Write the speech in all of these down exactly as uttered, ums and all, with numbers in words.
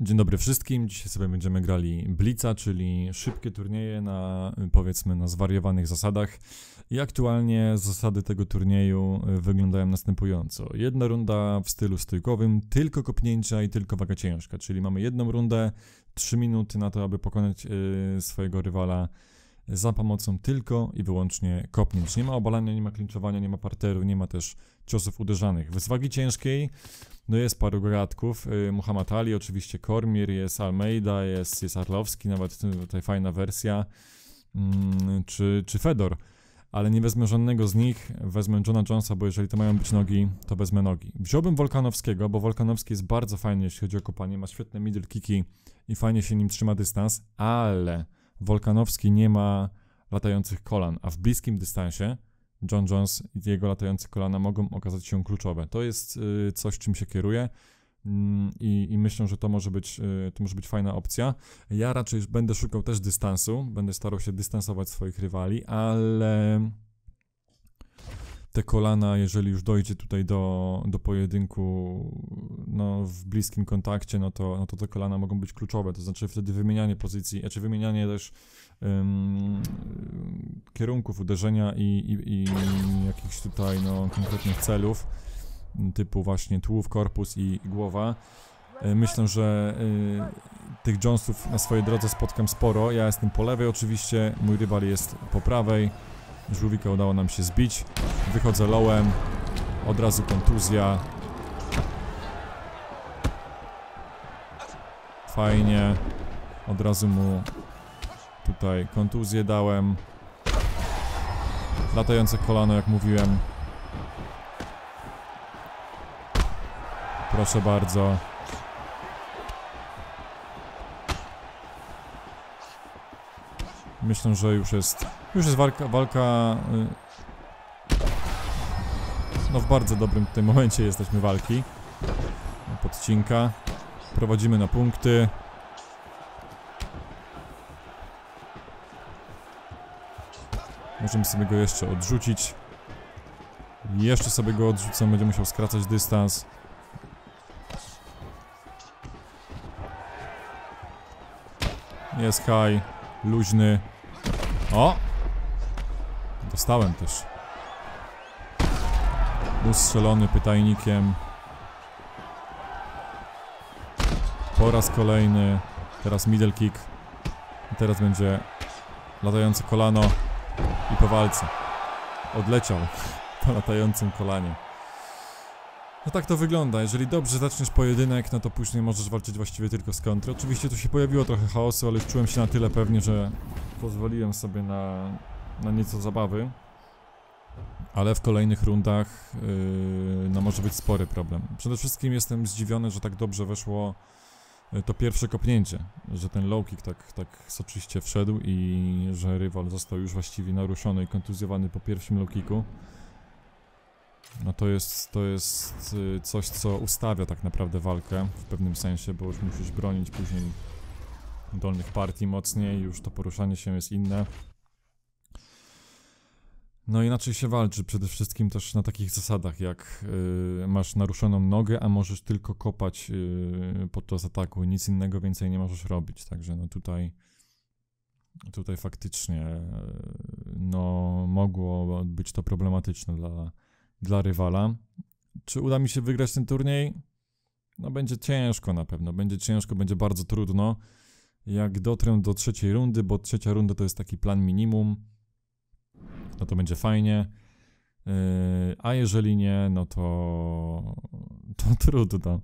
Dzień dobry wszystkim, dzisiaj sobie będziemy grali Blitza, czyli szybkie turnieje na, powiedzmy, na zwariowanych zasadach. I aktualnie zasady tego turnieju wyglądają następująco. Jedna runda w stylu stójkowym, tylko kopnięcia i tylko waga ciężka, czyli mamy jedną rundę, trzy minuty na to, aby pokonać yy, swojego rywala za pomocą tylko i wyłącznie kopnięć. Nie ma obalania, nie ma klinczowania, nie ma parteru, nie ma też ciosów uderzanych. Z wagi ciężkiej no jest paru gratków, yy, Muhammad Ali, oczywiście Kormir, jest Almeida, jest, jest Arlowski, nawet tutaj fajna wersja, yy, czy, czy Fedor. Ale nie wezmę żadnego z nich, wezmę Jona Jonesa, bo jeżeli to mają być nogi, to wezmę nogi. Wziąłbym Wolkanowskiego, bo Wolkanowski jest bardzo fajny, jeśli chodzi o kopanie, ma świetne middle kicki i fajnie się nim trzyma dystans, ale Wolkanowski nie ma latających kolan, a w bliskim dystansie Jon Jones i jego latające kolana mogą okazać się kluczowe. To jest y, coś, czym się kieruję y, i myślę, że to może być, y, to może być fajna opcja. Ja raczej będę szukał też dystansu, będę starał się dystansować swoich rywali, ale te kolana, jeżeli już dojdzie tutaj do, do pojedynku no, w bliskim kontakcie, no to, no to te kolana mogą być kluczowe, to znaczy wtedy wymienianie pozycji, czy wymienianie też um, kierunków uderzenia i, i, i jakichś tutaj no, konkretnych celów, typu właśnie tułów, korpus i głowa. Myślę, że y, tych Jonesów na swojej drodze spotkam sporo, ja jestem po lewej oczywiście, mój rywal jest po prawej. Żółwika udało nam się zbić, wychodzę lowem, od razu kontuzja. Fajnie, od razu mu tutaj kontuzję dałem. Latające kolano, jak mówiłem. Proszę bardzo. Myślę, że już jest, już jest walka, walka, no w bardzo dobrym tym momencie jesteśmy walki, podcinka, prowadzimy na punkty. Możemy sobie go jeszcze odrzucić, jeszcze sobie go odrzucam, będzie musiał skracać dystans. Jest high, luźny. O! Dostałem też. Był strzelony pytajnikiem. Po raz kolejny. Teraz middle kick. I teraz będzie latające kolano. I po walce. Odleciał po latającym kolanie. No tak to wygląda, jeżeli dobrze zaczniesz pojedynek, no to później możesz walczyć właściwie tylko z kontry. Oczywiście tu się pojawiło trochę chaosu, ale już czułem się na tyle pewnie, że pozwoliłem sobie na, na nieco zabawy. Ale w kolejnych rundach yy, no może być spory problem. Przede wszystkim jestem zdziwiony, że tak dobrze weszło to pierwsze kopnięcie. Że ten low kick tak, tak soczyście wszedł i że rywal został już właściwie naruszony i kontuzjowany po pierwszym low kicku. No to jest, to jest coś, co ustawia tak naprawdę walkę w pewnym sensie, bo już musisz bronić później dolnych partii mocniej, już to poruszanie się jest inne. No inaczej się walczy, przede wszystkim też na takich zasadach, jak yy, masz naruszoną nogę, a możesz tylko kopać yy, podczas ataku, nic innego więcej nie możesz robić, także no tutaj... Tutaj faktycznie no mogło być to problematyczne dla... dla rywala. Czy uda mi się wygrać ten turniej? No będzie ciężko na pewno, będzie ciężko, będzie bardzo trudno. Jak dotrę do trzeciej rundy, bo trzecia runda to jest taki plan minimum, no to będzie fajnie. Yy, a jeżeli nie, no to, to trudno.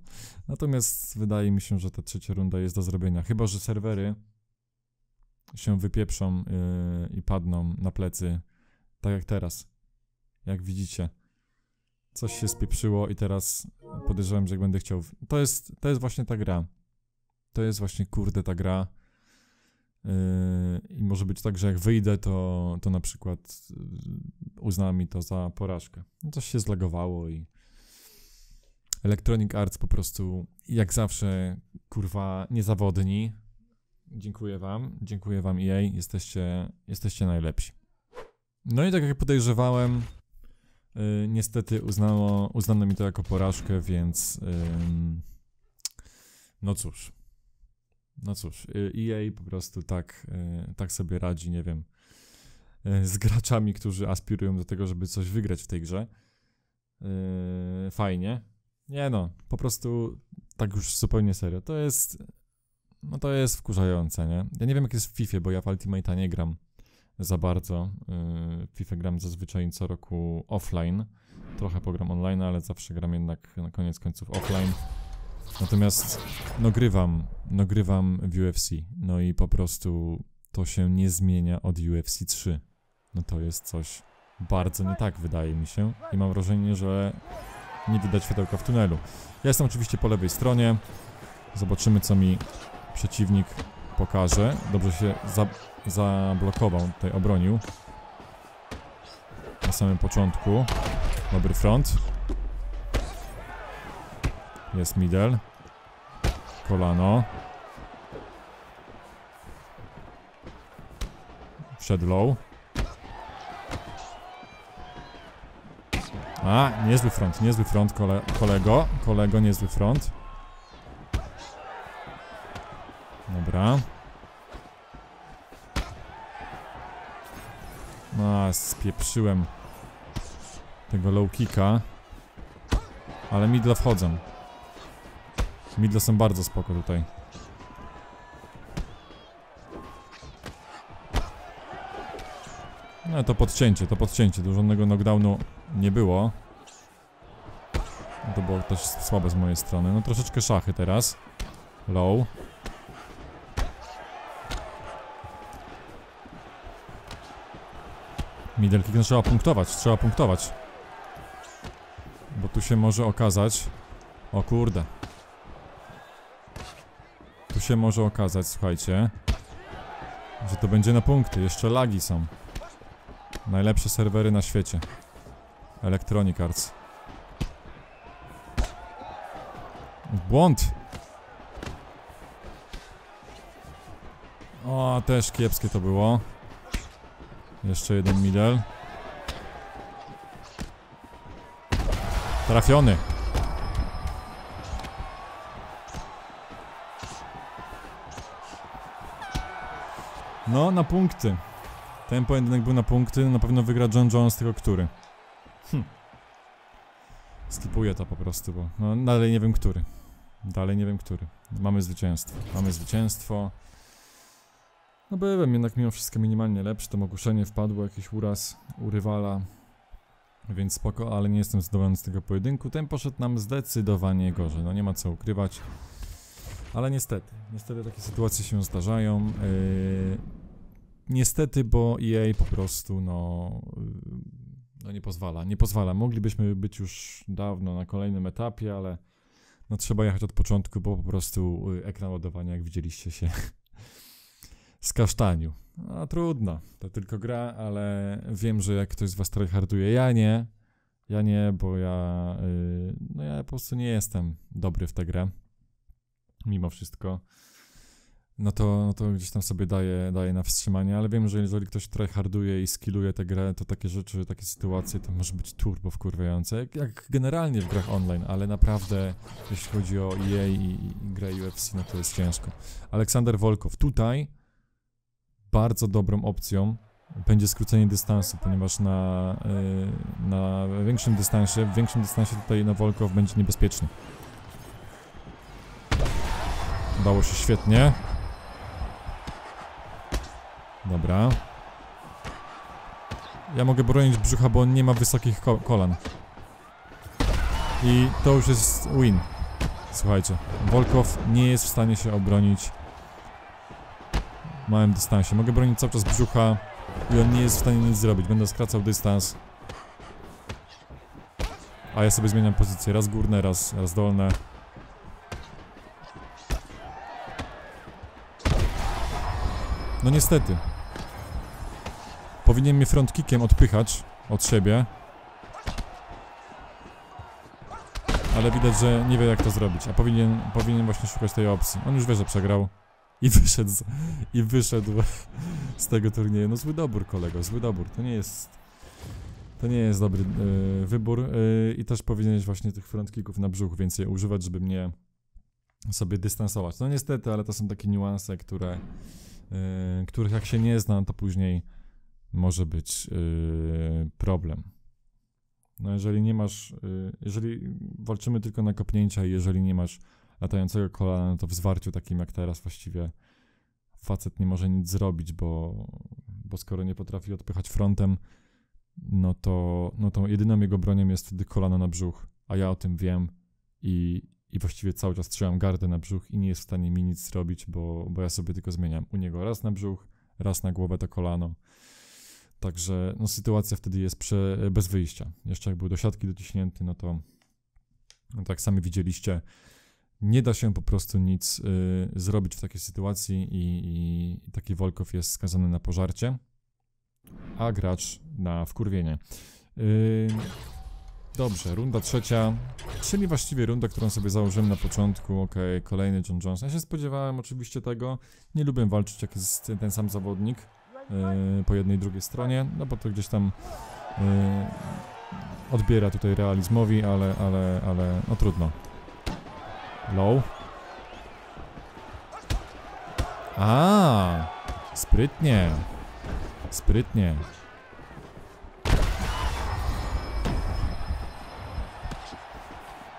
Natomiast wydaje mi się, że ta trzecia runda jest do zrobienia. Chyba że serwery się wypieprzą yy, i padną na plecy, tak jak teraz. Jak widzicie. Coś się spieprzyło i teraz podejrzewam, że jak będę chciał... To jest, to jest właśnie ta gra. To jest właśnie, kurde, ta gra. Yy, I może być tak, że jak wyjdę, to, to na przykład uzna mi to za porażkę. Coś się zlagowało i... Electronic Arts po prostu, jak zawsze, kurwa, niezawodni. Dziękuję wam. Dziękuję wam E A. Jesteście, jesteście najlepsi. No i tak jak podejrzewałem... Yy, niestety uznało, uznano mi to jako porażkę, więc yy, no cóż, no cóż, E A po prostu tak, tak sobie radzi, nie wiem, z graczami, którzy aspirują do tego, żeby coś wygrać w tej grze. Fajnie. Nie no, po prostu tak już zupełnie serio. To jest, no to jest wkurzające, nie? Ja nie wiem, jak jest w FIFA, bo ja w Ultimate'a nie gram za bardzo. W FIFA gram zazwyczaj co roku offline. Trochę pogram online, ale zawsze gram jednak na koniec końców offline. Natomiast no grywam, no grywam w U F C. No i po prostu to się nie zmienia od U F C trzy. No to jest coś bardzo nie tak, wydaje mi się. I mam wrażenie, że nie widać światełka w tunelu. Ja jestem oczywiście po lewej stronie. Zobaczymy, co mi przeciwnik pokaże. Dobrze się za zablokował, tutaj obronił. Na samym początku. Dobry front. Jest middle. Kolano. Przed low. A, niezły front, niezły front, kole kolego. Kolego, niezły front. Dobra. A, spieprzyłem tego low kicka. Ale midle wchodzą. Midle są bardzo spoko tutaj. No to podcięcie, to podcięcie. Do żadnego knockdownu nie było. To było też słabe z mojej strony. No troszeczkę szachy teraz. Low. Middle kick, no trzeba punktować, trzeba punktować. Bo tu się może okazać... O kurde. Tu się może okazać, słuchajcie, że to będzie na punkty. Jeszcze lagi są. Najlepsze serwery na świecie. Electronic Arts. Błąd! O, też kiepskie to było. Jeszcze jeden middle. Trafiony. No, na punkty. Ten pojedynek był na punkty, na pewno wygra Jon Jones, tylko który. Hm. Skipuję to po prostu, bo no, dalej nie wiem który. Dalej nie wiem który. Mamy zwycięstwo. Mamy zwycięstwo. No byłem jednak mimo wszystko minimalnie lepszy, tam ogłuszenie wpadło, jakiś uraz u rywala. Więc spoko, ale nie jestem zadowolony z tego pojedynku. Ten poszedł nam zdecydowanie gorzej, no nie ma co ukrywać. Ale niestety, niestety takie sytuacje się zdarzają. Yy... Niestety, bo E A po prostu, no, no nie pozwala, nie pozwala. Moglibyśmy być już dawno na kolejnym etapie, ale no trzeba jechać od początku, bo po prostu ekran ładowania, jak widzieliście, się z kasztaniu. No trudno, to tylko gra, ale wiem, że jak ktoś z was tryharduje, ja nie, ja nie, bo ja, yy, no ja po prostu nie jestem dobry w tę grę, mimo wszystko. No to, no to gdzieś tam sobie daje, daje na wstrzymanie, ale wiem, że jeżeli ktoś tryharduje i skilluje tę grę, to takie rzeczy, takie sytuacje to może być turbo wkurwiające, jak, jak generalnie w grach online, ale naprawdę jeśli chodzi o E A i, i grę U F C, no to jest ciężko. Aleksandr Volkov tutaj bardzo dobrą opcją będzie skrócenie dystansu, ponieważ na, yy, na większym dystansie, w większym dystansie tutaj na Volkov będzie niebezpieczny. Udało się świetnie. Dobra. Ja mogę bronić brzucha, bo on nie ma wysokich ko kolan. I to już jest win. Słuchajcie, Volkov nie jest w stanie się obronić w małym dystansie. Mogę bronić cały czas brzucha i on nie jest w stanie nic zrobić. Będę skracał dystans. A ja sobie zmieniam pozycję. Raz górne, raz, raz dolne. No niestety. Powinien mnie frontkickiem odpychać od siebie. Ale widać, że nie wie, jak to zrobić. A powinien, powinien właśnie szukać tej opcji. On już wie, że przegrał. I wyszedł z, i wyszedł z tego turnieju. No zły dobór, kolego, zły dobór. To nie jest, to nie jest dobry yy, wybór. Yy, I też powinieneś właśnie tych frontkicków na brzuchu więcej używać, żeby mnie sobie dystansować. No niestety, ale to są takie niuanse, które, yy, których jak się nie zna, to później może być yy, problem. No jeżeli nie masz, yy, jeżeli walczymy tylko na kopnięcia i jeżeli nie masz latającego kolana, no to w zwarciu takim jak teraz właściwie facet nie może nic zrobić, bo, bo skoro nie potrafi odpychać frontem, no to, no to jedyną jego bronią jest wtedy kolano na brzuch, a ja o tym wiem i, i właściwie cały czas trzymam gardę na brzuch i nie jest w stanie mi nic zrobić, bo, bo ja sobie tylko zmieniam u niego raz na brzuch, raz na głowę to kolano. Także no, sytuacja wtedy jest prze, bez wyjścia. Jeszcze jak był do siatki dociśnięty, no to no, tak sami widzieliście, nie da się po prostu nic y, zrobić w takiej sytuacji i, i, i taki Volkov jest skazany na pożarcie, a gracz na wkurwienie. Yy, dobrze, runda trzecia, czyli właściwie runda, którą sobie założyłem na początku. Ok, kolejny Jon Jones. Ja się spodziewałem oczywiście tego, nie lubię walczyć jak jest ten sam zawodnik yy, po jednej i drugiej stronie, no bo to gdzieś tam yy, odbiera tutaj realizmowi, ale, ale, ale no trudno. Low. A, sprytnie. Sprytnie.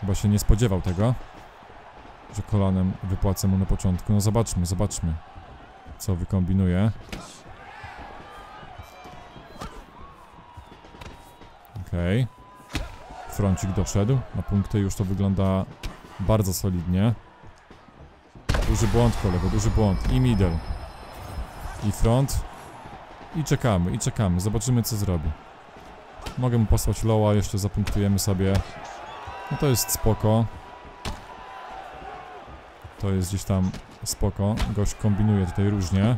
Chyba się nie spodziewał tego, że kolanem wypłacę mu na początku. No zobaczmy, zobaczmy, co wykombinuje. Okej. Froncik doszedł. Na punkty już to wygląda bardzo solidnie. Duży błąd, kolego, duży błąd. I middle. I front. I czekamy, i czekamy. Zobaczymy, co zrobi. Mogę mu posłać lowa, jeszcze zapunktujemy sobie. No to jest spoko. To jest gdzieś tam spoko. Gość kombinuje tutaj różnie.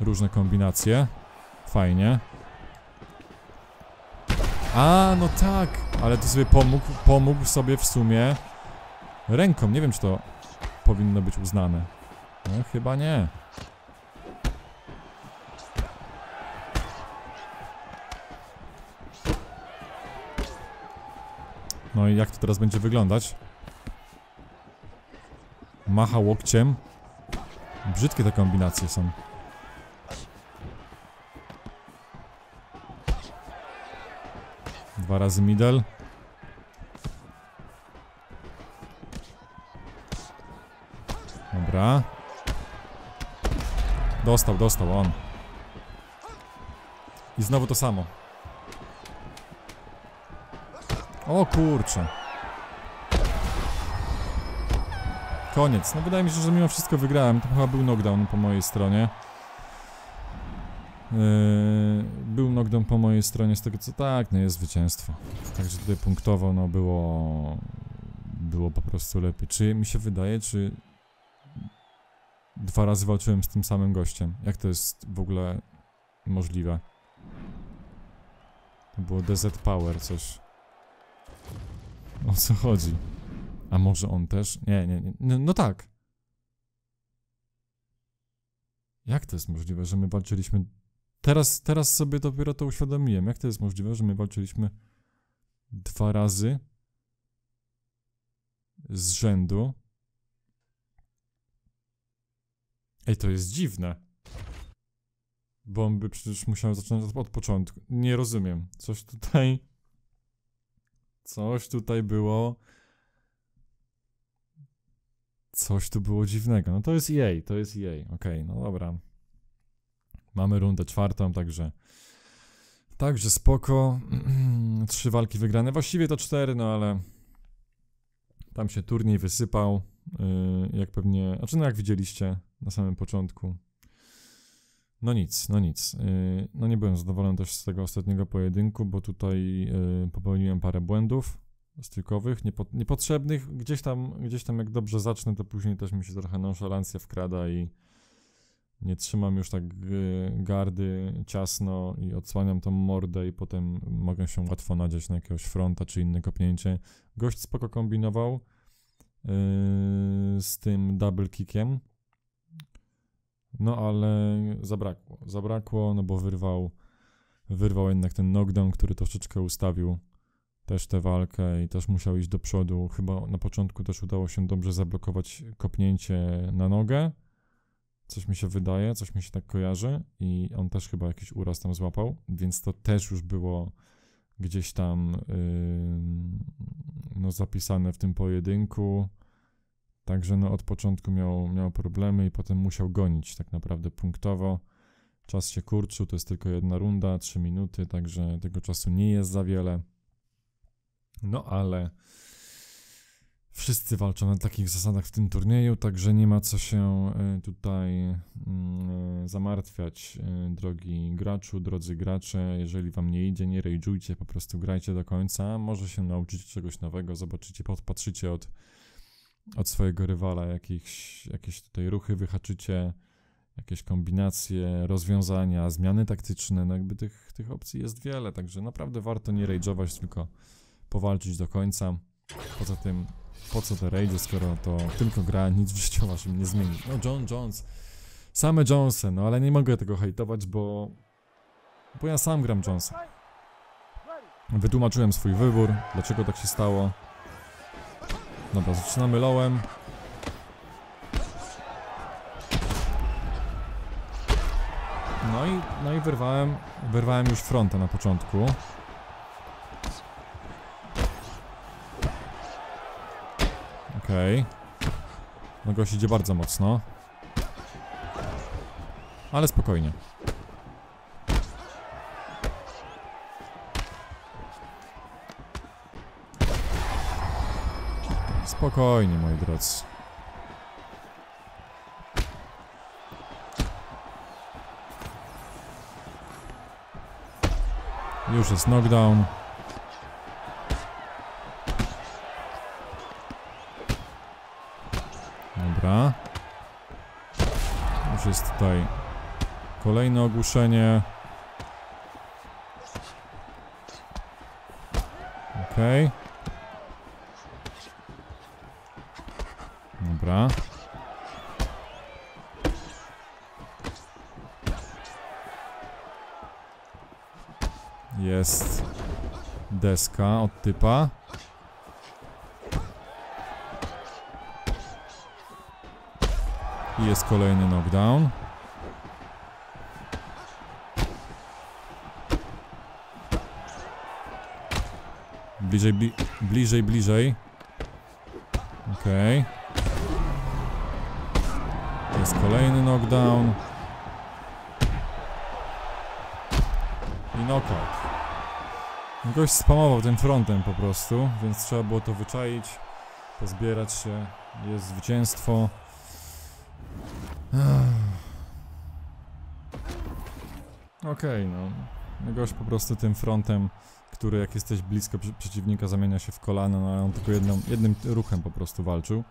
Różne kombinacje. Fajnie. A, no tak, ale to sobie pomógł, pomógł sobie w sumie ręką. Nie wiem, czy to powinno być uznane. No, chyba nie. No i jak to teraz będzie wyglądać? Macha łokciem. Brzydkie te kombinacje są. Dwa razy middle. Dobra. Dostał, dostał on. I znowu to samo. O kurczę. Koniec. No wydaje mi się, że mimo wszystko wygrałem. To chyba był knockdown po mojej stronie. Yy, był knockdown po mojej stronie z tego co tak, no jest zwycięstwo. Także tutaj punktowo no było było po prostu lepiej. Czy mi się wydaje, czy dwa razy walczyłem z tym samym gościem? Jak to jest w ogóle możliwe? To było D Z Power coś. O co chodzi? A może on też? Nie, nie, nie. No, no tak. Jak to jest możliwe, że my walczyliśmy... Teraz, teraz sobie dopiero to uświadomiłem. Jak to jest możliwe, że my walczyliśmy dwa razy z rzędu? Ej, to jest dziwne. Bo on by przecież musiał zacząć od, od początku. Nie rozumiem. Coś tutaj... Coś tutaj było... Coś tu było dziwnego. No to jest E A, to jest E A. Okej, okay, no dobra. Mamy rundę czwartą, także... Także spoko. Trzy walki wygrane. Właściwie to cztery, no ale... Tam się turniej wysypał. Yy, jak pewnie... Znaczy no jak widzieliście na samym początku. No nic, no nic. Yy, no nie byłem zadowolony też z tego ostatniego pojedynku, bo tutaj yy, popełniłem parę błędów strykowych, niepo, niepotrzebnych. Gdzieś tam, gdzieś tam jak dobrze zacznę, to później też mi się trochę nonszalancja wkrada i nie trzymam już tak gardy ciasno i odsłaniam tą mordę i potem mogę się łatwo nadziać na jakiegoś fronta czy inne kopnięcie. Gość spoko kombinował yy, z tym double kickiem, no ale zabrakło, zabrakło, no bo wyrwał, wyrwał jednak ten knockdown, który troszeczkę ustawił też tę walkę i też musiał iść do przodu. Chyba na początku też udało się dobrze zablokować kopnięcie na nogę. Coś mi się wydaje, coś mi się tak kojarzy i on też chyba jakiś uraz tam złapał, więc to też już było gdzieś tam yy, no, zapisane w tym pojedynku. Także no, od początku miał, miał problemy i potem musiał gonić tak naprawdę punktowo. Czas się kurczył, to jest tylko jedna runda, trzy minuty, także tego czasu nie jest za wiele. No ale wszyscy walczą na takich zasadach w tym turnieju, także nie ma co się tutaj zamartwiać, drogi graczu, drodzy gracze. Jeżeli wam nie idzie, nie rage'ujcie, po prostu grajcie do końca. Może się nauczycie czegoś nowego, zobaczycie, podpatrzycie od, od swojego rywala jakieś, jakieś tutaj ruchy, wyhaczycie jakieś kombinacje, rozwiązania, zmiany taktyczne. No jakby tych, tych opcji jest wiele, także naprawdę warto nie rage'ować, tylko powalczyć do końca. Poza tym, po co te rejdy, skoro to tylko gra, nic w życiu waszym nie zmieni. No Jon Jones, same Jonesy, no ale nie mogę tego hejtować, bo bo ja sam gram Jonesa. Wytłumaczyłem swój wybór, dlaczego tak się stało. Dobra, zaczynamy lowem. No i, no i wyrwałem, wyrwałem już fronta na początku. Okej. Okay. No gość idzie bardzo mocno. Ale spokojnie. Spokojnie, moi drodzy. Już jest knockdown. Dobra. Już jest tutaj kolejne ogłuszenie. Okej. Okay. Dobra. Jest deska od typa. I jest kolejny knockdown. Bliżej, bli bliżej, bliżej. Okej. Okay. Jest kolejny knockdown. I knockout. Gość spamował tym frontem po prostu, więc trzeba było to wyczaić, pozbierać się. Jest zwycięstwo. Okej, okay, no. Gość po prostu tym frontem, który jak jesteś blisko przy przeciwnika, zamienia się w kolano, no on tylko jedną, jednym ruchem po prostu walczył.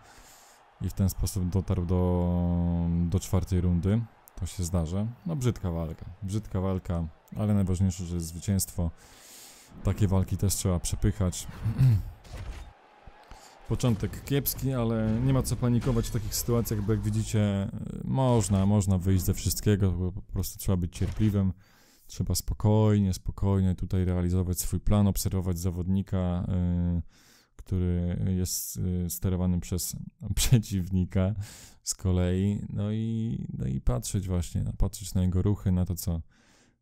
I w ten sposób dotarł do, do czwartej rundy. To się zdarza. No brzydka walka. Brzydka walka, ale najważniejsze, że jest zwycięstwo. Takie walki też trzeba przepychać. Początek kiepski, ale nie ma co panikować w takich sytuacjach, bo jak widzicie, można, można wyjść ze wszystkiego, po prostu trzeba być cierpliwym. Trzeba spokojnie, spokojnie tutaj realizować swój plan, obserwować zawodnika, yy, który jest yy, sterowany przez przeciwnika z kolei. No i, no i patrzeć właśnie, patrzeć na jego ruchy, na to, co,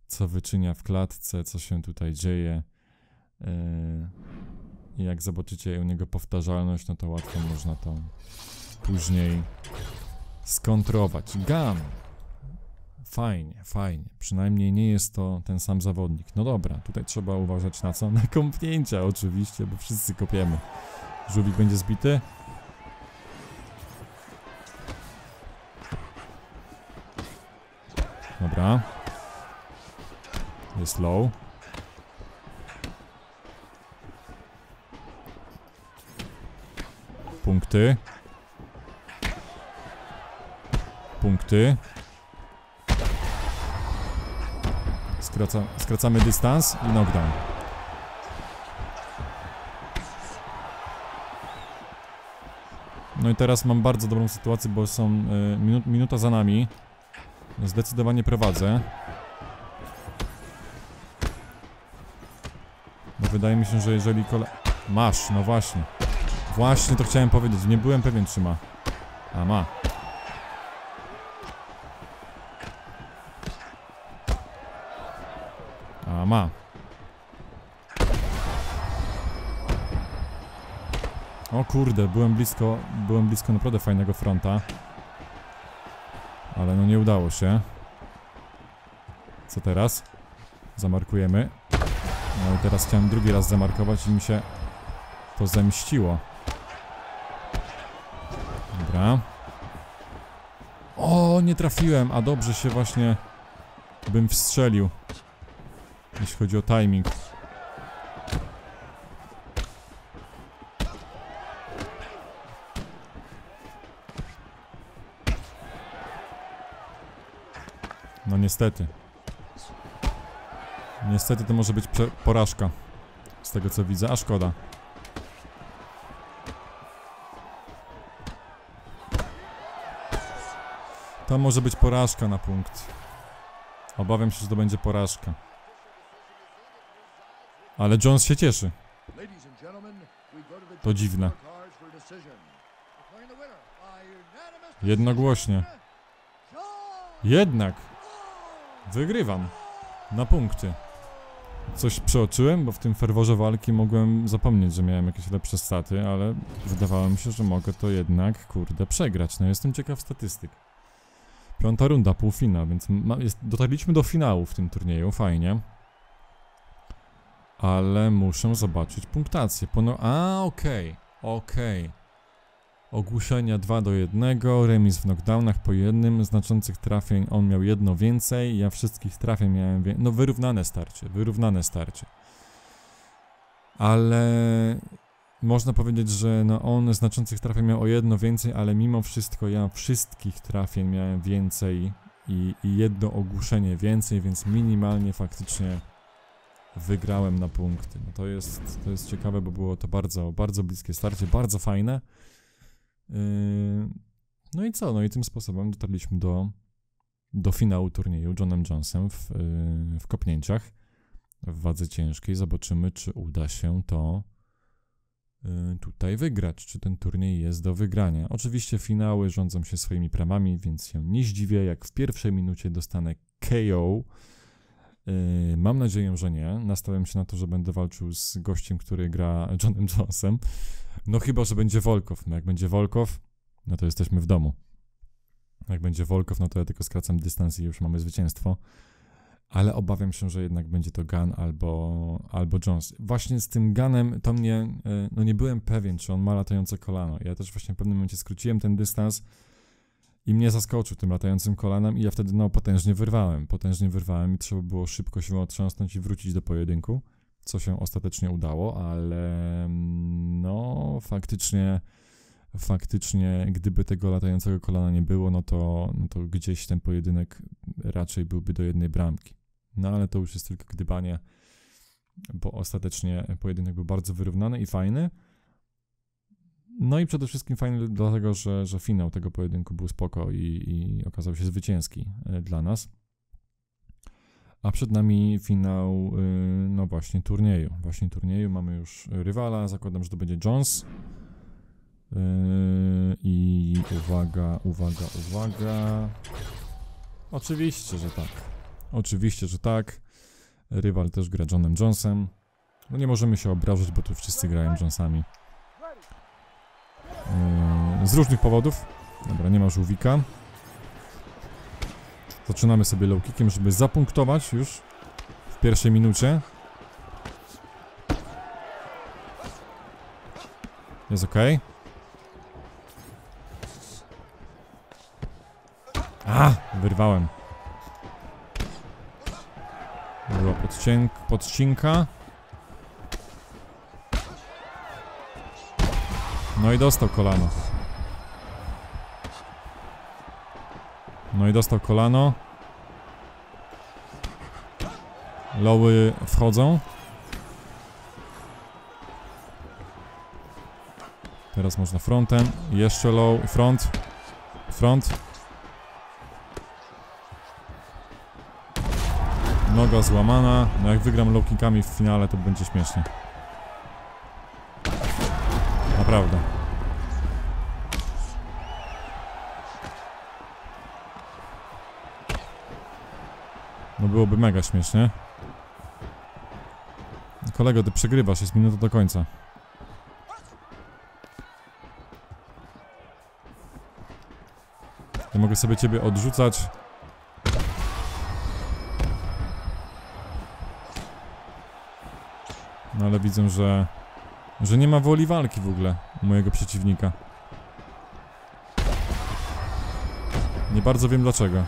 co wyczynia w klatce, co się tutaj dzieje. Yy. I jak zobaczycie u niego powtarzalność, no to łatwo można to później skontrować. Gam! Fajnie, fajnie. Przynajmniej nie jest to ten sam zawodnik. No dobra, tutaj trzeba uważać na co? Na kopnięcia oczywiście, bo wszyscy kopiemy. Żółwik będzie zbity. Dobra. Jest low. Punkty. Punkty. Skraca, skracamy dystans i knockdown. No i teraz mam bardzo dobrą sytuację, bo są y, minut, minuta za nami. Zdecydowanie prowadzę. Bo wydaje mi się, że jeżeli kole... Masz, no właśnie. Właśnie to chciałem powiedzieć, nie byłem pewien, czy ma. A ma. A ma. O kurde, byłem blisko, byłem blisko naprawdę fajnego fronta. Ale no nie udało się. Co teraz? Zamarkujemy. No i teraz chciałem drugi raz zamarkować i mi się to zemściło. Dobra. O, nie trafiłem, a dobrze się właśnie bym wstrzelił. Jeśli chodzi o timing. No niestety. Niestety to może być porażka. Z tego co widzę, a szkoda. To może być porażka na punkt. Obawiam się, że to będzie porażka. Ale Jones się cieszy. To dziwne. Jednogłośnie. Jednak wygrywam. Na punkty. Coś przeoczyłem, bo w tym ferworze walki mogłem zapomnieć, że miałem jakieś lepsze staty, ale wydawało mi się, że mogę to jednak, kurde, przegrać. No jestem ciekaw statystyk. Piąta runda, półfinał, więc ma, jest, dotarliśmy do finału w tym turnieju, fajnie. Ale muszę zobaczyć punktację. Pono A, okej, okay, okej. Okay. Ogłuszenia dwa do jednego, remis w knockdownach po jednym, znaczących trafień on miał jedno więcej, ja wszystkich trafień miałem więcej. No wyrównane starcie, wyrównane starcie. Ale można powiedzieć, że no on znaczących trafień miał o jedno więcej, ale mimo wszystko ja wszystkich trafień miałem więcej i, i jedno ogłuszenie więcej, więc minimalnie faktycznie wygrałem na punkty. No to jest, to jest ciekawe, bo było to bardzo, bardzo bliskie starcie, bardzo fajne. No i co? No i tym sposobem dotarliśmy do, do finału turnieju Jonem Jonesem w, w kopnięciach w wadze ciężkiej. Zobaczymy, czy uda się to tutaj wygrać, czy ten turniej jest do wygrania. Oczywiście finały rządzą się swoimi prawami, więc się nie zdziwię, jak w pierwszej minucie dostanę K O. Mam nadzieję, że nie. Nastawiam się na to, że będę walczył z gościem, który gra Jonem Jonesem. No chyba, że będzie Volkov. No jak będzie Volkov, no to jesteśmy w domu. Jak będzie Volkov, no to ja tylko skracam dystans i już mamy zwycięstwo. Ale obawiam się, że jednak będzie to Gun albo, albo Jones. Właśnie z tym Gunem to mnie, no nie byłem pewien, czy on ma latające kolano. Ja też właśnie w pewnym momencie skróciłem ten dystans i mnie zaskoczył tym latającym kolanem i ja wtedy no potężnie wyrwałem. Potężnie wyrwałem i trzeba było szybko się otrząsnąć i wrócić do pojedynku. Co się ostatecznie udało, ale no faktycznie, faktycznie gdyby tego latającego kolana nie było, no to, no to gdzieś ten pojedynek raczej byłby do jednej bramki. No ale to już jest tylko gdybanie, bo ostatecznie pojedynek był bardzo wyrównany i fajny. No i przede wszystkim fajny dlatego, że, że finał tego pojedynku był spoko i, i okazał się zwycięski dla nas. A przed nami finał, no właśnie, turnieju. Właśnie turnieju, mamy już rywala, zakładam, że to będzie Jones. Yy, I uwaga, uwaga, uwaga. Oczywiście, że tak. Oczywiście, że tak. Rywal też gra Jonem Jonesem. No nie możemy się obrażać, bo tu wszyscy grają Jonesami. Yy, z różnych powodów. Dobra, nie ma żółwika. Zaczynamy sobie low kickiem, żeby zapunktować już w pierwszej minucie. Jest ok. A, wyrwałem. Była podcinka. No i dostał kolano. No i dostał kolano. Lowy wchodzą. Teraz można frontem. Jeszcze low. Front. Front. Noga złamana. No jak wygram low kickami w finale, to będzie śmiesznie. Naprawdę. No byłoby mega śmiesznie. Kolego, ty przegrywasz, jest minuta do końca. Ja mogę sobie ciebie odrzucać. No ale widzę, że... że nie ma woli walki w ogóle u mojego przeciwnika. Nie bardzo wiem dlaczego.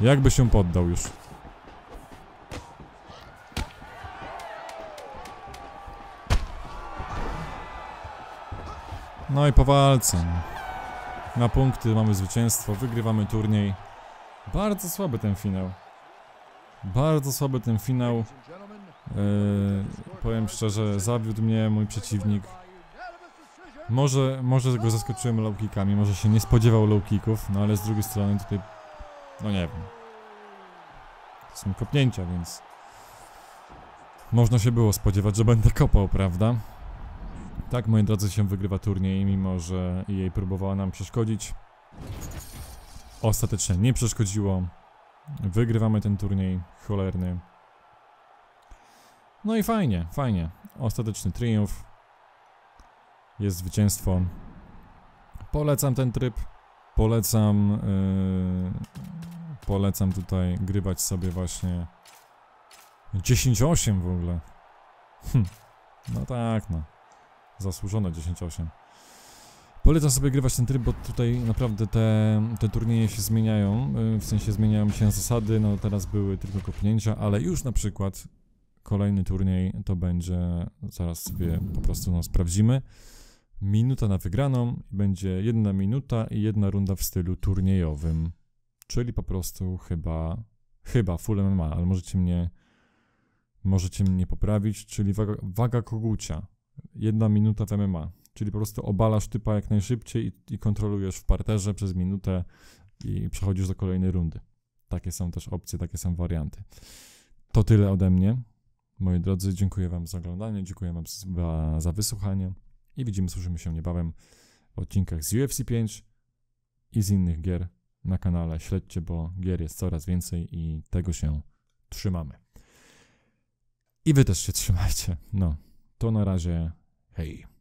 Jakby się poddał już. No i po walce. Na punkty mamy zwycięstwo, wygrywamy turniej. Bardzo słaby ten finał. Bardzo słaby ten finał. Yy, powiem szczerze, zawiódł mnie mój przeciwnik. Może, może go zaskoczyłem low kickami, może się nie spodziewał low kicków, no ale z drugiej strony tutaj... No nie wiem. To są kopnięcia, więc... Można się było spodziewać, że będę kopał, prawda? Tak, moi drodzy, się wygrywa turniej, mimo że E A próbowała nam przeszkodzić. Ostatecznie nie przeszkodziło. Wygrywamy ten turniej cholerny. No i fajnie, fajnie. Ostateczny triumf. Jest zwycięstwo. Polecam ten tryb. Polecam... Yy, polecam tutaj grywać sobie właśnie... dziesięć osiem w ogóle. Hm. No tak, no. Zasłużone dziesięć osiem. Polecam sobie grywać ten tryb, bo tutaj naprawdę te, te turnieje się zmieniają, w sensie zmieniają się zasady, no teraz były tylko kopnięcia, ale już na przykład kolejny turniej to będzie, zaraz sobie po prostu no, sprawdzimy, minuta na wygraną, będzie jedna minuta i jedna runda w stylu turniejowym, czyli po prostu chyba, chyba full M M A, ale możecie mnie, możecie mnie poprawić, czyli waga, waga kogucia, jedna minuta w M M A. Czyli po prostu obalasz typa jak najszybciej i, i kontrolujesz w parterze przez minutę i przechodzisz do kolejnej rundy. Takie są też opcje, takie są warianty. To tyle ode mnie. Moi drodzy, dziękuję wam za oglądanie, dziękuję wam za, za wysłuchanie i widzimy, słyszymy się niebawem w odcinkach z U F C pięć i z innych gier na kanale. Śledźcie, bo gier jest coraz więcej i tego się trzymamy. I wy też się trzymajcie. No, to na razie, hej.